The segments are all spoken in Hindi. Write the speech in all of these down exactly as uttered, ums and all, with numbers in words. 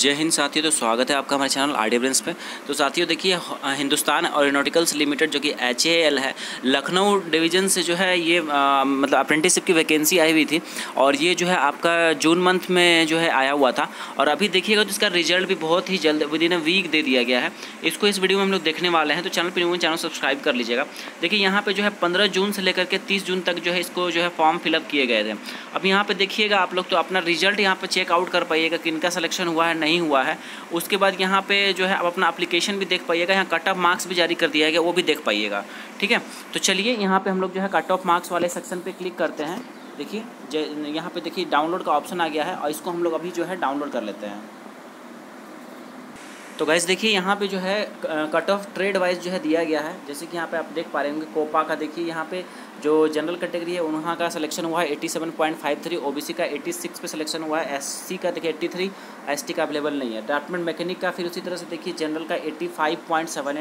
जय हिंद साथियों। तो स्वागत है आपका हमारे चैनल आरडी ब्रेंस पे। तो साथियों देखिए, हिंदुस्तान एरोनॉटिकल्स लिमिटेड जो कि एच ए एल है, लखनऊ डिवीज़न से जो है ये आ, मतलब अप्रेंटिसशिप की वैकेंसी आई हुई थी और ये जो है आपका जून मंथ में जो है आया हुआ था। और अभी देखिएगा तो इसका रिजल्ट भी बहुत ही जल्द विद इन अ वीक दे दिया गया है। इसको इस वीडियो में हम लोग देखने वाले हैं, तो चैनल पर चैनल सब्सक्राइब कर लीजिएगा। देखिए यहाँ पर जो है पंद्रह जून से लेकर के तीस जून तक जो है इसको जो है फॉर्म फिलअप किए गए थे। अब यहाँ पर देखिएगा आप लोग तो अपना रिजल्ट यहाँ पर चेकआउट कर पाइएगा कि इनका सिलेक्शन हुआ है नहीं हुआ है। उसके बाद यहाँ पे जो है आप अपना एप्लीकेशन भी देख पाइएगा, यहाँ कट ऑफ मार्क्स भी जारी कर दिया गया, वो भी देख पाइएगा। ठीक है, तो चलिए यहाँ पे हम लोग जो है कट ऑफ मार्क्स वाले सेक्शन पे क्लिक करते हैं। देखिए यहाँ पे देखिए डाउनलोड का ऑप्शन आ गया है और इसको हम लोग अभी जो है डाउनलोड कर लेते हैं। तो गाइस देखिए यहाँ पे जो है कट ऑफ ट्रेड वाइज जो है दिया गया है, जैसे कि यहाँ पे आप देख पा रहे होंगे कोपा का देखिए यहाँ पे जो जनरल कैटेगरी है वहाँ का सिलेक्शन हुआ है सत्तासी पॉइंट पाँच तीन, ओबीसी का छियासी पे सिलेक्शन हुआ है, एससी का देखिए तिरासी, एसटी का अवेलेबल नहीं है। डिपार्टमेंट मैकेनिक का फिर उसी तरह से देखिए जनरल का पचासी पॉइंट सात आठ,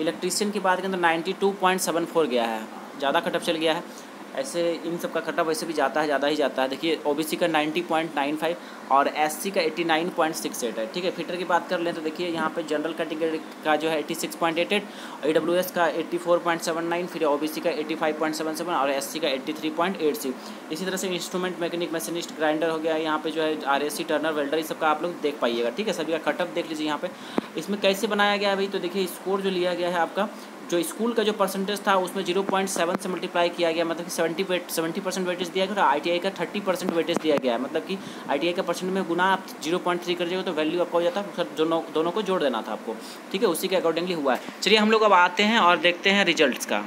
इलेक्ट्रीशियन की बात करें तो बानवे पॉइंट सात चार गया है, ज़्यादा कट ऑफ चल गया है। ऐसे इन सब का कट ऑफ वैसे भी जाता है, ज़्यादा ही जाता है। देखिए ओबीसी का नब्बे पॉइंट नौ पाँच और एससी का नवासी पॉइंट छह आठ है। ठीक है, फिटर की बात कर लें तो देखिए यहाँ पे जनरल कैटेगरी का जो है छियासी पॉइंट आठ आठ, ईडब्ल्यूएस का चौरासी पॉइंट सात नौ, फिर ओबीसी का पचासी पॉइंट सात सात और एससी का तिरासी पॉइंट आठ शून्य। इसी तरह से इंस्ट्रूमेंट मैकेनिक, मशीनिस्ट, ग्राइंडर हो गया, यहाँ पे जो है आरएससी, टर्नर, वेल्डर, इस सब का आप लोग देख पाइएगा। ठीक है, सभी का कट ऑफ देख लीजिए यहाँ पर। इसमें कैसे बनाया गया है भाई, तो देखिए स्कोर जो लिया गया है आपका जो स्कूल का जो परसेंटेज था उसमें ज़ीरो पॉइंट सात से मल्टीप्लाई किया गया, मतलब कि सत्तर परसेंट वेटेज दिया गया। और आईटीआई का तीस परसेंट वेटेज दिया गया है, मतलब कि आईटीआई का परसेंट में गुना आप ज़ीरो पॉइंट तीन कर दिएगा तो वैल्यू आपका हो जाता है। दोनों दोनों को जोड़ देना था आपको, ठीक है, उसी के अकॉर्डिंगली हुआ है। चलिए हम लोग अब आते हैं और देखते हैं रिजल्ट्स का।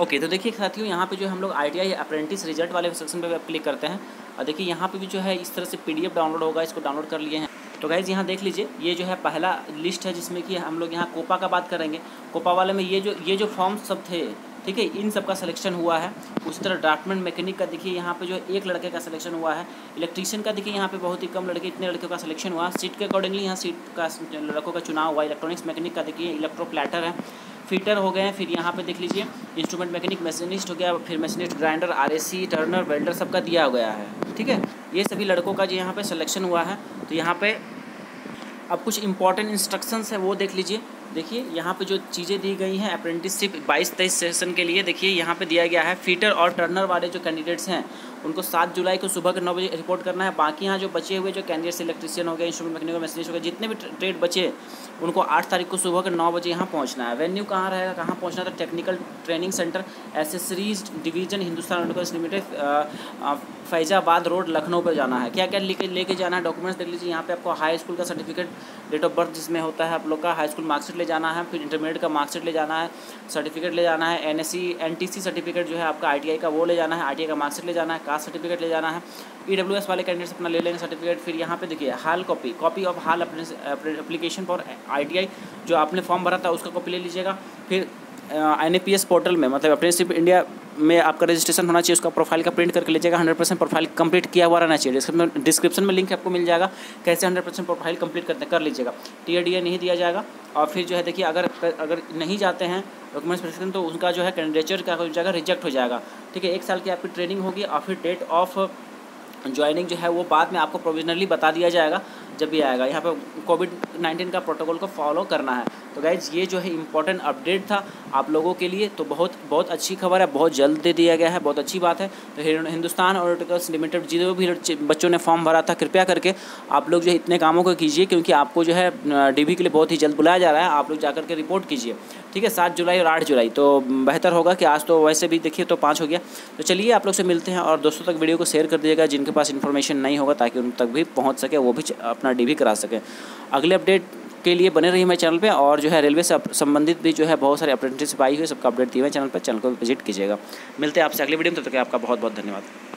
ओके, तो देखिए साथियों यहाँ पे जो हम लोग आईटीआई अप्रेंटिस रिजल्ट वाले सेक्शन पे क्लिक करते हैं और देखिए यहाँ पे भी जो है इस तरह से पीडीएफ डाउनलोड होगा, इसको डाउनलोड कर लिए हैं। तो गाइज़ यहाँ देख लीजिए, ये जो है पहला लिस्ट है जिसमें कि हम लोग यहाँ कोपा का बात करेंगे। कोपा वाले में ये जो ये जो फॉर्म सब थे, ठीक है, इन सब का सिलेक्शन हुआ है। उसी तरह ड्राफ्टमैन मैकेनिक का देखिए यहाँ पे जो एक लड़के का सिलेक्शन हुआ है। इलेक्ट्रीशियन का देखिए यहाँ पे बहुत ही कम लड़के, इतने लड़कों का सिलेक्शन हुआ। सीट के अकॉर्डिंगली यहाँ सीट का लड़कों का चुनाव हुआ। इलेक्ट्रॉनिक्स मैकेनिक का देखिए इलेक्ट्रोप्लैटर है, फिटर हो गए हैं, फिर यहाँ पे देख लीजिए इंस्ट्रूमेंट मैकेनिक, मशीनिस्ट हो गया, फिर machinist, grinder, RSC, turner, welder सबका दिया गया है। ठीक है, ये सभी लड़कों का जो यहाँ पे सिलेक्शन हुआ है। तो यहाँ पे अब कुछ इंपॉर्टेंट इंस्ट्रक्शंस है वो देख लीजिए। देखिए यहाँ पे जो चीज़ें दी गई हैं अप्रेंटिसशिप बाईस तेईस सेशन के लिए, देखिए यहाँ पे दिया गया है फीटर और टर्नर वाले जो कैंडिडेट्स हैं उनको सात जुलाई को सुबह के नौ बजे रिपोर्ट करना है। बाकी यहाँ जो बचे हुए जो कैंडिडेट्स इलेक्ट्रीशियन हो गए, इंस्ट्रूमेंट मैकेनिक, मशीनिस्ट हो गए, जितने भी ट्रेड बचे उनको आठ तारीख को सुबह के नौ बजे यहाँ पहुँचना है। वेन्यू कहाँ रहेगा, कहाँ पहुँचना था, technical training centre accessories division Hindustan aeronautics limited, Faizabad road, Lucknow पर जाना है। क्या क्या लेके लेके जाना है, डॉक्यूमेंट्स देख लीजिए। यहाँ पे आपको हाई स्कूल का सर्टिफिकेट, डेट ऑफ बर्थ जिसमें होता है आप लोग का, हाई स्कूल मार्कशीट ले जाना है, फिर इंटरमीडिएट का मार्कशीट ले जाना है, सर्टिफिकेट ले जाना है, एनएससी एनटीसी सर्टिफिकेट जो है आपका आईटीआई का वो ले जाना है, आईटीआई का मार्कशीट ले जाना है, कास्ट सर्टिफिकेट ले जाना है। ईडब्ल्यूएस वाले कैंडिडेट्स अपना ले लेंगे सर्टिफिकेट। फिर यहाँ पे देखिए हाल कॉपी, कॉपी ऑफ हाल एप्लीकेशन फॉर आईटीआई जो आपने फॉर्म भरा था उसका कॉपी ले लीजिएगा। फिर एनएपीएस पोर्टल में, मतलब अप्रेंटिसशिप इंडिया में आपका रजिस्ट्रेशन होना चाहिए, उसका प्रोफाइल का प्रिंट करके लीजिएगा। हंड्रेड परसेंट प्रोफाइल कंप्लीट किया हुआ रहना चाहिए। डिस्क्रिप्शन में लिंक आपको मिल जाएगा कैसे हंड्रेड परसेंट प्रोफाइल कंप्लीट करते कर लीजिएगा। टीआरडीए नहीं दिया जाएगा। और फिर जो है देखिए अगर अगर नहीं जाते हैं डॉक्यूमेंट्स तो उनका जो है कैंडिडेचर क्या हो जाएगा, रिजेक्ट हो जाएगा। ठीक है, एक साल की आपकी ट्रेनिंग होगी और फिर डेट ऑफ ज्वाइनिंग जो है वो बाद में आपको प्रोविजनली बता दिया जाएगा जब भी आएगा। यहाँ पे कोविड नाइन्टीन का प्रोटोकॉल को फॉलो करना है। तो गाइज ये जो है इम्पोर्टेंट अपडेट था आप लोगों के लिए, तो बहुत बहुत अच्छी खबर है, बहुत जल्द दे दिया गया है, बहुत अच्छी बात है। तो हिंदुस्तान एरोनॉटिक्स लिमिटेड जो भी बच्चों ने फॉर्म भरा था कृपया करके आप लोग जो है इतने कामों को कीजिए, क्योंकि आपको जो है डीबी के लिए बहुत ही जल्द बुलाया जा रहा है। आप लोग जाकर के रिपोर्ट कीजिए, ठीक है, सात जुलाई और आठ जुलाई तो बेहतर होगा कि आज तो वैसे भी देखिए तो पाँच हो गया। तो चलिए आप लोग से मिलते हैं और दोस्तों तक वीडियो को शेयर कर दीजिएगा जिनके पास इन्फॉर्मेशन नहीं होगा, ताकि उन तक भी पहुँच सके, वो भी अपना डीबी करा सकें। अगले अपडेट के लिए बने रहिए मेरे चैनल पे। और जो है रेलवे से संबंधित भी जो है बहुत सारे अप्रेंटिसशिप आई हुई सबका अपडेट दिए हुए चैनल पर, चैनल को विजिट कीजिएगा। मिलते हैं आपसे अगले वीडियो में, तब तक आपका बहुत बहुत धन्यवाद।